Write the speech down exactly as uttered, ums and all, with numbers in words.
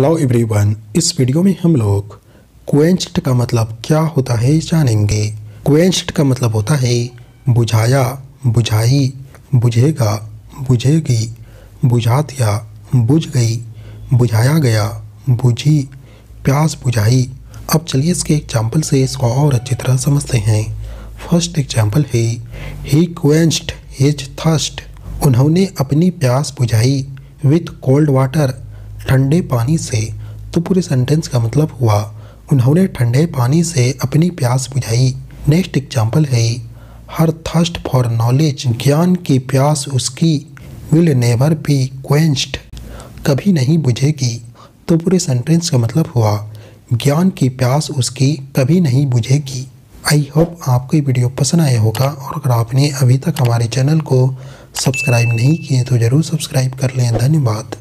Hello everyone, इस video में हम लोग क्वेंच्ड का मतलब क्या होता है जानेंगे। क्वेंच्ड का मतलब होता है बुझाया, बुझाई, बुझेगा, बुझेगी, बुझा दिया, बुझ गई, बुझाया गया, बुझी, प्यास बुझाई। अब चलिए इसके एग्जाम्पल से इसको और अच्छी तरह समझते हैं। फर्स्ट एग्जाम्पल है ही क्वेंच्ड हिज थर्स्ट, उन्होंने अपनी प्यास बुझाई विथ कोल्ड वाटर, ठंडे पानी से। तो पूरे सेंटेंस का मतलब हुआ उन्होंने ठंडे पानी से अपनी प्यास बुझाई। नेक्स्ट एग्जाम्पल है हर थर्स्ट फॉर नॉलेज, ज्ञान की प्यास उसकी, विल नेवर बी क्वेंच्ड, कभी नहीं बुझेगी। तो पूरे सेंटेंस का मतलब हुआ ज्ञान की प्यास उसकी कभी नहीं बुझेगी। आई होप आपको ये वीडियो पसंद आया होगा, और अगर आपने अभी तक हमारे चैनल को सब्सक्राइब नहीं किए तो ज़रूर सब्सक्राइब कर लें। धन्यवाद।